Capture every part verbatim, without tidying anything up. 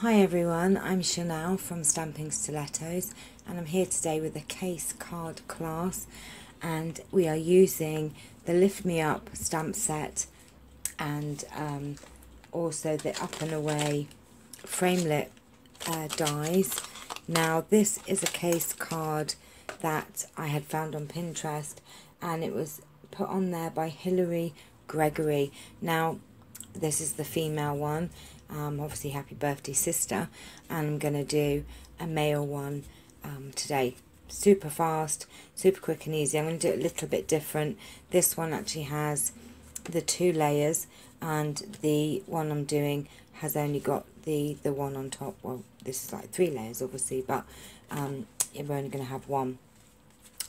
Hi everyone, I'm Chanel from Stamping Stilettos and I'm here today with a case card class, and we are using the Lift Me Up stamp set and um, also the Up and Away Framelit uh, dies. Now this is a case card that I had found on Pinterest and it was put on there by Hillary Gregory. Now this is the female one. Um, obviously happy birthday sister, and I'm going to do a male one um, today. Super fast, super quick and easy. I'm going to do it a little bit different. This one actually has the two layers and the one I'm doing has only got the, the one on top. Well, this is like three layers obviously, but um, we're only going to have one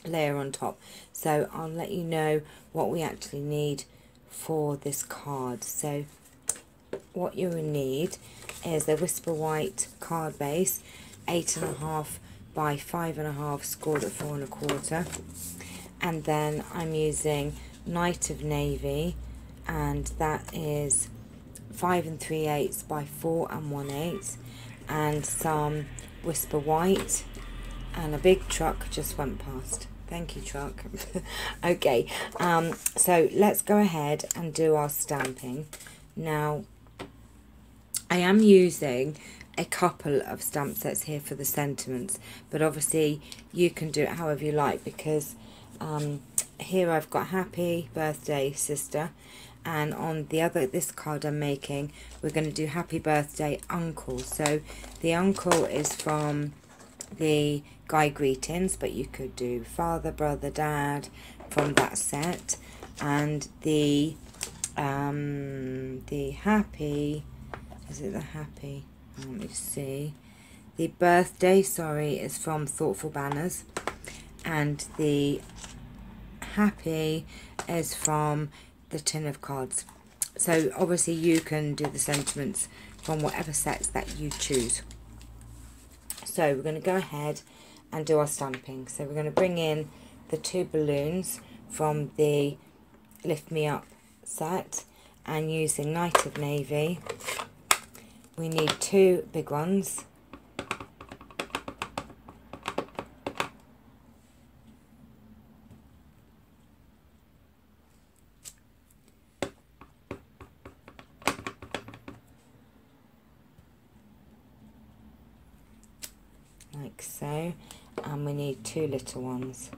layer on top. So I'll let you know what we actually need for this card. So what you will need is a Whisper White card base, eight and a half by five and a half, scored at four and a quarter, and then I'm using Night of Navy, and that is five and three eighths by four and one eighth, and some Whisper White, and a big truck just went past. Thank you, truck. Okay, um, so let's go ahead and do our stamping now. I am using a couple of stamp sets here for the sentiments, but obviously you can do it however you like, because um, here I've got happy birthday sister, and on the other, this card I'm making, we're going to do happy birthday uncle. So the uncle is from the guy greetings, but you could do father, brother, dad from that set, and the um, the happy, is it the happy, let me see, the birthday, sorry, is from Thoughtful Banners, and the happy is from the Tin of Cards. So obviously you can do the sentiments from whatever sets that you choose. So we're going to go ahead and do our stamping. So we're going to bring in the two balloons from the Lift Me Up set, and using Night of Navy, we need two big ones, like so, and we need two little ones.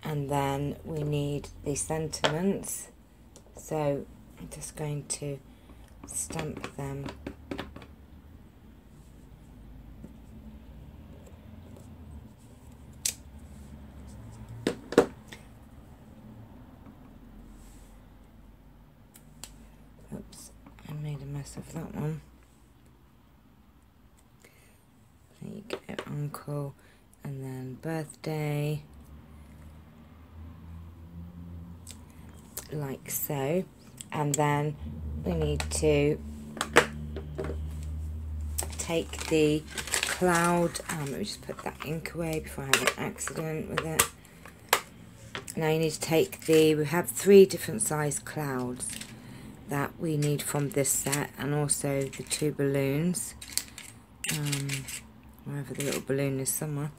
And then we need the sentiments, so I'm just going to stamp them . Oops, I made a mess of that one. There you go, uncle, and then birthday, like so, and then we need to take the cloud, um, let me just put that ink away before I have an accident with it. Now you need to take the, we have three different size clouds that we need from this set, and also the two balloons, um, wherever the little balloon is somewhere,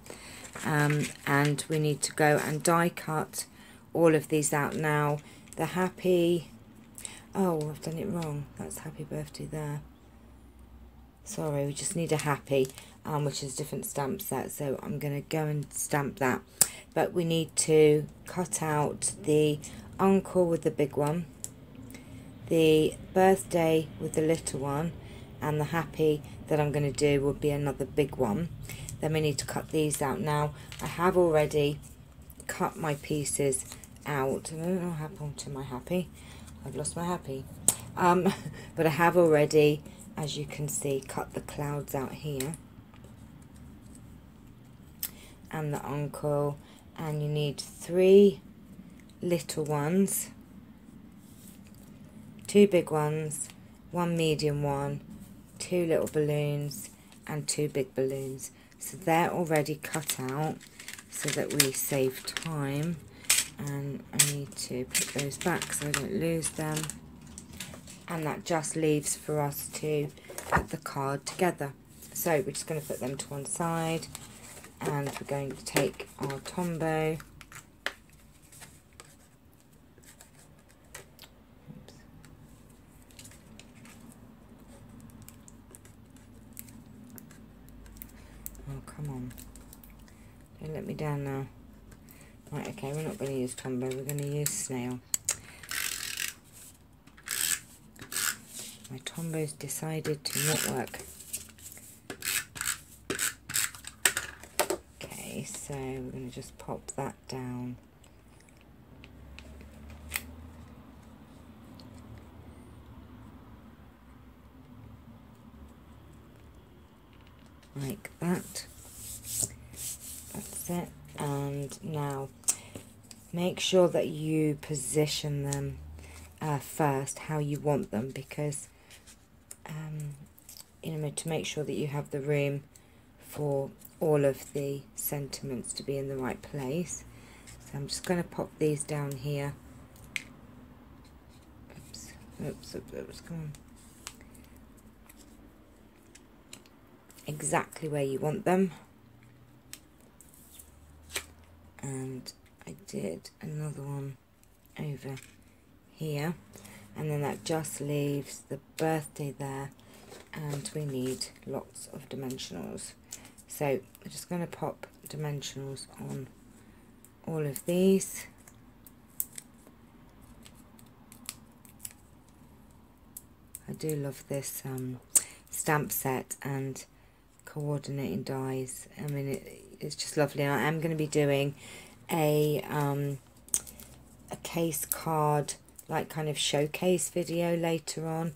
um, and we need to go and die cut all of these out. Now the happy, oh, I've done it wrong, that's happy birthday there, sorry, we just need a happy, um, which is a different stamp set, so I'm going to go and stamp that. But we need to cut out the uncle with the big one, the birthday with the little one, and the happy that I'm going to do will be another big one. Then we need to cut these out. Now I have already cut my pieces out. I don't know what happened to my happy. I've lost my happy. Um, but I have already, as you can see, cut the clouds out here and the uncle, and you need three little ones, two big ones, one medium one, two little balloons, and two big balloons. So they're already cut out so that we save time. and I need to put those back so I don't lose them, and that just leaves for us to put the card together. So we're just going to put them to one side, and we're going to take our Tombow. Oh, come on. Don't let me down now. Right, okay, we're not going to use Tombow, we're going to use Snail. My Tombow's decided to not work. Okay, so we're going to just pop that down. Like that. That's it. And now make sure that you position them uh, first how you want them, because um, you know, to make sure that you have the room for all of the sentiments to be in the right place. So I'm just going to pop these down here. Oops, oops, oops, oops, come on. Exactly where you want them. And I did another one over here, and then that just leaves the birthday there, and we need lots of dimensionals. So I'm just going to pop dimensionals on all of these. I do love this um, stamp set and coordinating dies. I mean, it, it's just lovely. And I am going to be doing a um, a case card, like kind of showcase video later on,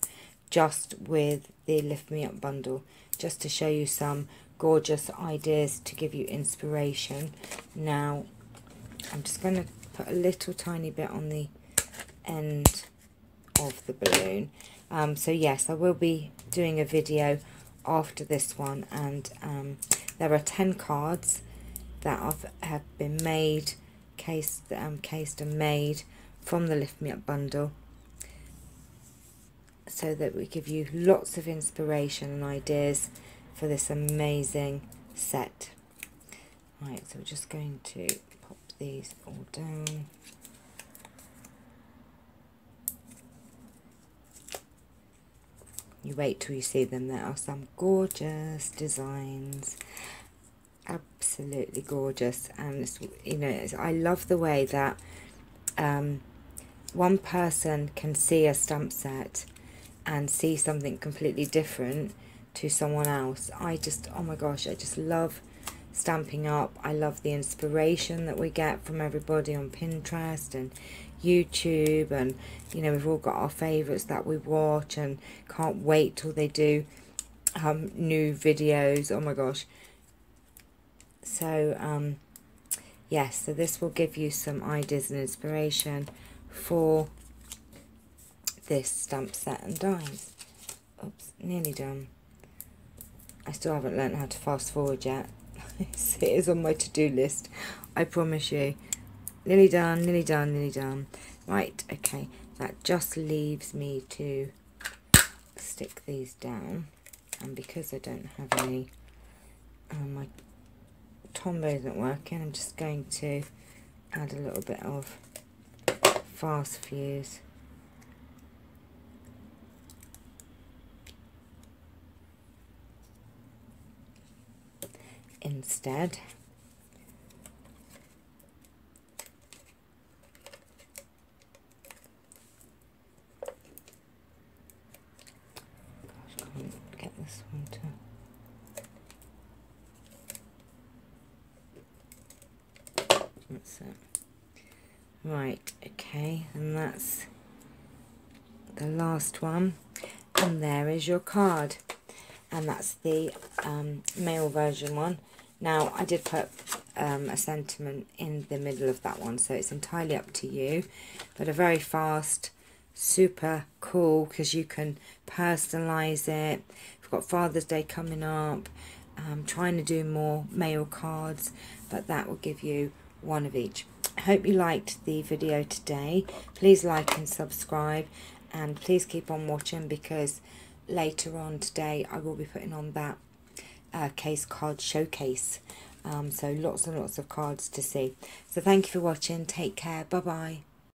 just with the Lift Me Up bundle, just to show you some gorgeous ideas to give you inspiration. Now I'm just going to put a little tiny bit on the end of the balloon. Um, so yes, I will be doing a video after this one, and um, there are ten cards that I've, have been made, cased, um, cased and made from the Lift Me Up bundle, so that we give you lots of inspiration and ideas for this amazing set. Right, so we're just going to pop these all down. You wait till you see them. There are some gorgeous designs, absolutely gorgeous. And it's, you know, it's, I love the way that um, one person can see a stamp set and see something completely different to someone else. I just, oh my gosh, I just love Stamping Up. I love the inspiration that we get from everybody on Pinterest and YouTube, and you know, we've all got our favorites that we watch and can't wait till they do um new videos. Oh my gosh. So um yes, so this will give you some ideas and inspiration for this stamp set and dies. Oops, nearly done. I still haven't learned how to fast forward yet. It is on my to-do list, I promise you. Nearly done, nearly done, nearly done. Right, okay, that just leaves me to stick these down. And because I don't have any, um, my Tombow isn't working, I'm just going to add a little bit of fast fuse. Instead. This one too. That's it. Right, okay, and that's the last one, and there is your card, and that's the um, male version one. Now I did put um, a sentiment in the middle of that one, so it's entirely up to you, but a very fast, super cool, because you can personalize it. We've got Father's Day coming up. I'm trying to do more mail cards, but that will give you one of each. hope you liked the video today. Please like and subscribe, and please keep on watching, because later on today I will be putting on that uh, case card showcase. Um, so lots and lots of cards to see. So thank you for watching. Take care. Bye bye.